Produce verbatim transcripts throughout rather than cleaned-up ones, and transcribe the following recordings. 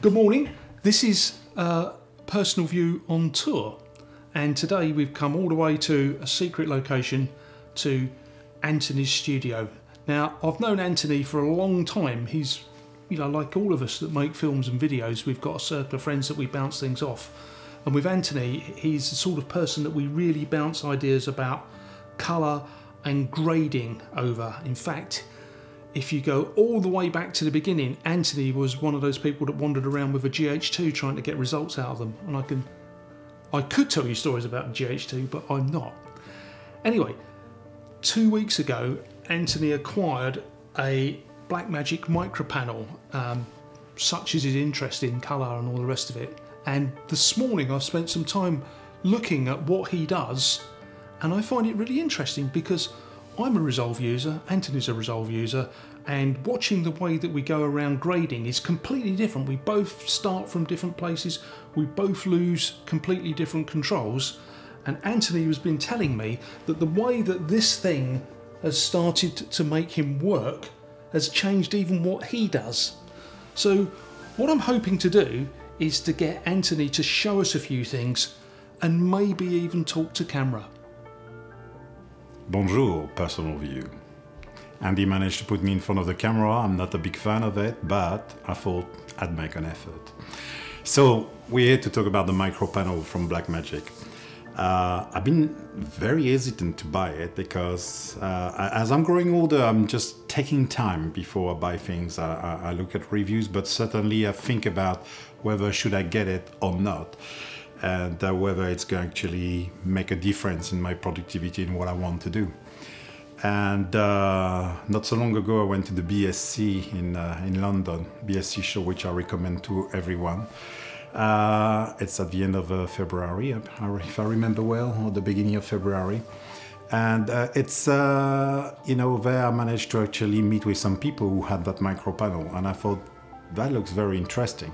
Good morning, this is uh, Personal View on tour, and today we've come all the way to a secret location to Anthony's studio. Now I've known Anthony for a long time. He's, you know, like all of us that make films and videos, we've got a circle of friends that we bounce things off, and with Anthony, he's the sort of person that we really bounce ideas about colour and grading over. In fact, if you go all the way back to the beginning, Anthony was one of those people that wandered around with a G H two trying to get results out of them. And I can, I could tell you stories about the G H two, but I'm not. Anyway, two weeks ago, Anthony acquired a Blackmagic micropanel, um, such as his interest in colour and all the rest of it. And this morning I've spent some time looking at what he does, and I find it really interesting because I'm a Resolve user, Anthony's a Resolve user, and watching the way that we go around grading is completely different. We both start from different places, we both lose completely different controls, and Anthony has been telling me that the way that this thing has started to make him work has changed even what he does. So what I'm hoping to do is to get Anthony to show us a few things and maybe even talk to camera. Bonjour, Personal View. Andy managed to put me in front of the camera. I'm not a big fan of it, but I thought I'd make an effort. So we're here to talk about the micro panel from Blackmagic. Uh, I've been very hesitant to buy it because uh, as I'm growing older, I'm just taking time before I buy things. I, I, I look at reviews, but certainly I think about whether should I get it or not, and uh, whether it's going to actually make a difference in my productivity and what I want to do. And uh, not so long ago, I went to the B S C in, uh, in London, B S C show, which I recommend to everyone. Uh, it's at the end of uh, February, if I remember well, or the beginning of February. And uh, it's, uh, you know, there I managed to actually meet with some people who had that micro panel, and I thought, that looks very interesting.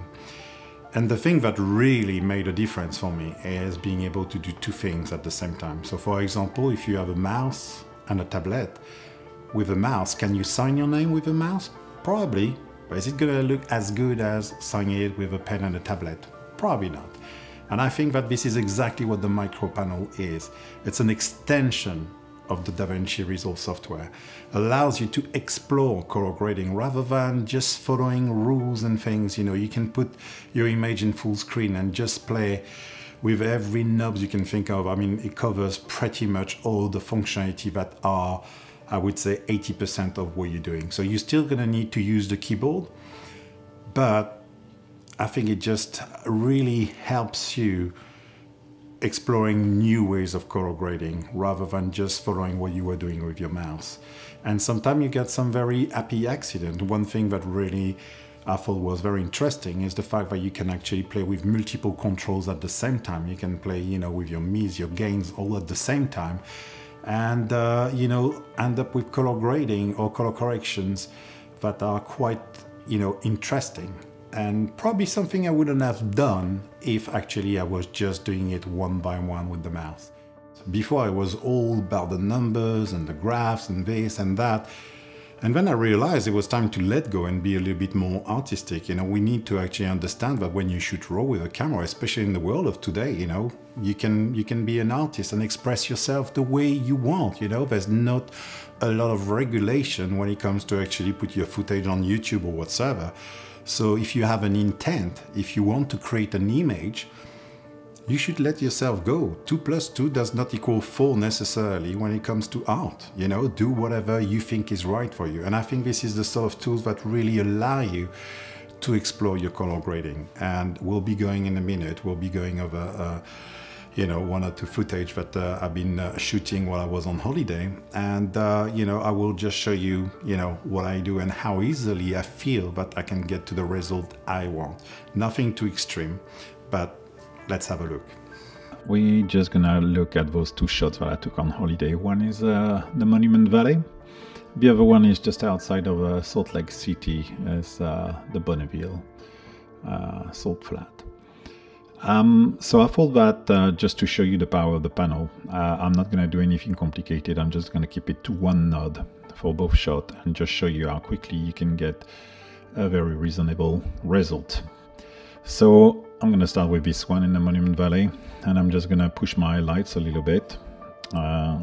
And the thing that really made a difference for me is being able to do two things at the same time. So for example, if you have a mouse and a tablet, with a mouse, can you sign your name with a mouse? Probably, but is it gonna look as good as signing it with a pen and a tablet? Probably not. And I think that this is exactly what the micro panel is. It's an extension of the DaVinci Resolve software. Allows you to explore color grading rather than just following rules and things. You know, you can put your image in full screen and just play with every knob you can think of. I mean, it covers pretty much all the functionality that are, I would say, eighty percent of what you're doing. So you're still gonna need to use the keyboard, but I think it just really helps you exploring new ways of color grading rather than just following what you were doing with your mouse. And sometimes you get some very happy accident. One thing that really I thought was very interesting is the fact that you can actually play with multiple controls at the same time. You can play, you know, with your mids, your gains, all at the same time, and uh, you know, end up with color grading or color corrections that are quite, you know, interesting. And probably something I wouldn't have done if actually I was just doing it one by one with the mouse. Before I was all about the numbers and the graphs and this and that. And then I realized it was time to let go and be a little bit more artistic. You know, we need to actually understand that when you shoot raw with a camera, especially in the world of today, you know, you can, you can be an artist and express yourself the way you want. You know, there's not a lot of regulation when it comes to actually put your footage on YouTube or whatsoever. So if you have an intent, if you want to create an image, you should let yourself go. Two plus two does not equal four necessarily when it comes to art. You know, do whatever you think is right for you. And I think this is the sort of tools that really allow you to explore your color grading. And we'll be going in a minute, we'll be going over, uh, you know, one or two footage that uh, I've been uh, shooting while I was on holiday. And, uh, you know, I will just show you, you know, what I do and how easily I feel that I can get to the result I want. Nothing too extreme, but let's have a look. We're just gonna look at those two shots that I took on holiday. One is uh, the Monument Valley. The other one is just outside of uh, Salt Lake City. It's uh, the Bonneville uh, Salt Flat. Um, so I thought that uh, just to show you the power of the panel, uh, I'm not going to do anything complicated. I'm just going to keep it to one node for both shots and just show you how quickly you can get a very reasonable result. So I'm gonna start with this one in the Monument Valley, and I'm just gonna push my lights a little bit. Uh,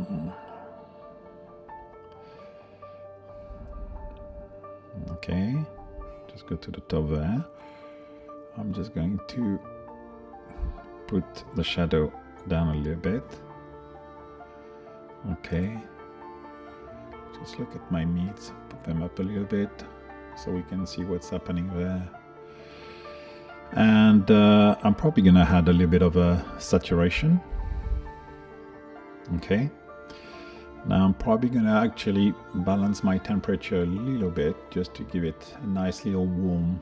okay, just go to the top there. I'm just going to put the shadow down a little bit. Okay, just look at my meats, put them up a little bit so we can see what's happening there. And uh, I'm probably gonna add a little bit of a saturation. Okay, now I'm probably gonna actually balance my temperature a little bit just to give it a nice little warm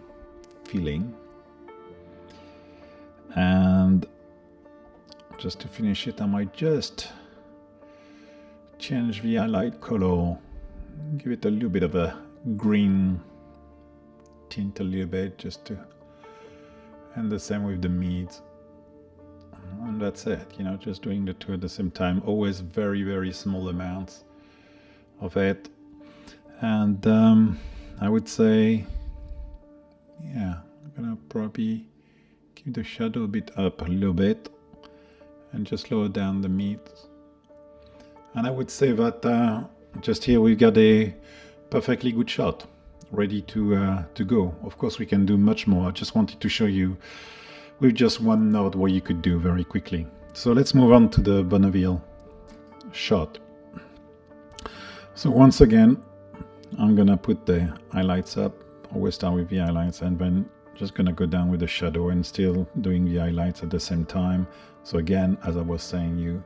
feeling. And just to finish it, I might just change the highlight color, give it a little bit of a green tint a little bit just to, and the same with the meat. And that's it, you know, just doing the two at the same time, always very very small amounts of it. And um, I would say, yeah, I'm gonna probably keep the shadow a bit up a little bit and just lower down the meat. And I would say that uh, just here we've got a perfectly good shot ready to uh, to go. Of course we can do much more. I just wanted to show you with just one node what you could do very quickly. So let's move on to the Bonneville shot. So once again I'm gonna put the highlights up, always start with the highlights, and then just gonna go down with the shadow and still doing the highlights at the same time. So again, as I was saying you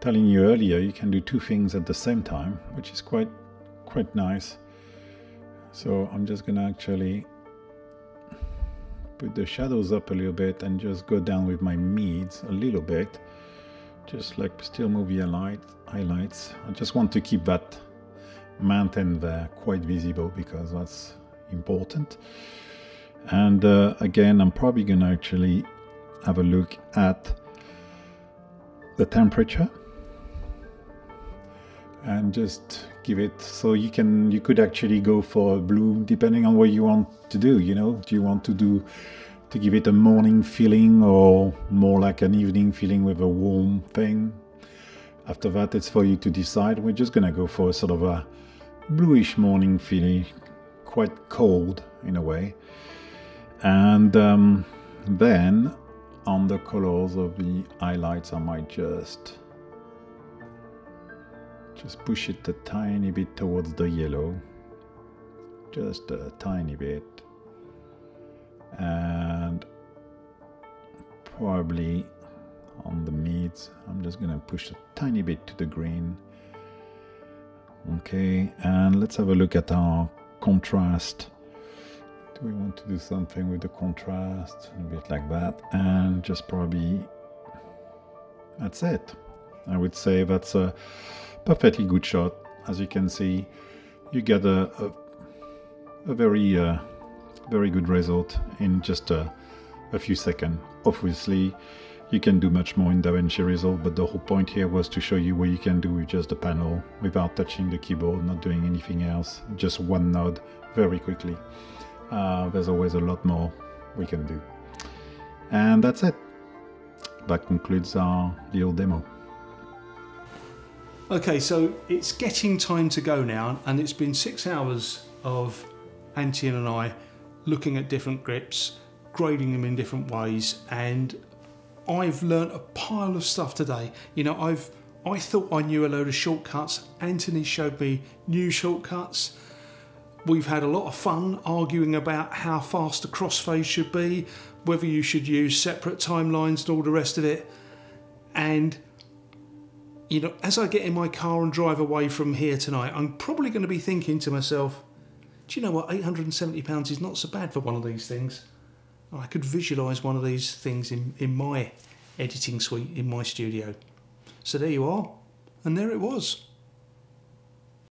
telling you earlier, you can do two things at the same time, which is quite quite nice. So I'm just gonna actually put the shadows up a little bit and just go down with my mids a little bit, just like still move the highlight, highlights. I just want to keep that mountain there quite visible because that's important. And uh, again, I'm probably gonna actually have a look at the temperature and just give it, so you can, you could actually go for blue depending on what you want to do, you know. Do you want to do to give it a morning feeling or more like an evening feeling with a warm thing? After that it's for you to decide. We're just gonna go for a sort of a bluish morning feeling, quite cold in a way. And um, then on the colors of the highlights I might just Just push it a tiny bit towards the yellow, just a tiny bit, and probably on the mids I'm just gonna push a tiny bit to the green. Okay, and let's have a look at our contrast. Do we want to do something with the contrast? A bit like that, and just probably that's it. I would say that's a perfectly good shot. As you can see, you get a, a, a very uh, very good result in just a, a few seconds. Obviously you can do much more in DaVinci Resolve, but the whole point here was to show you what you can do with just the panel without touching the keyboard, not doing anything else, just one node very quickly. Uh, there's always a lot more we can do. And that's it. That concludes our little demo. Okay, so it's getting time to go now, and it's been six hours of Antian and I looking at different grips, grading them in different ways, and I've learnt a pile of stuff today. You know, I've I thought I knew a load of shortcuts. Anthony showed me new shortcuts. We've had a lot of fun arguing about how fast a crossfade should be, whether you should use separate timelines and all the rest of it. And you know, as I get in my car and drive away from here tonight, I'm probably going to be thinking to myself, do you know what, eight hundred and seventy pounds is not so bad for one of these things. I could visualise one of these things in, in my editing suite, in my studio. So there you are, and there it was.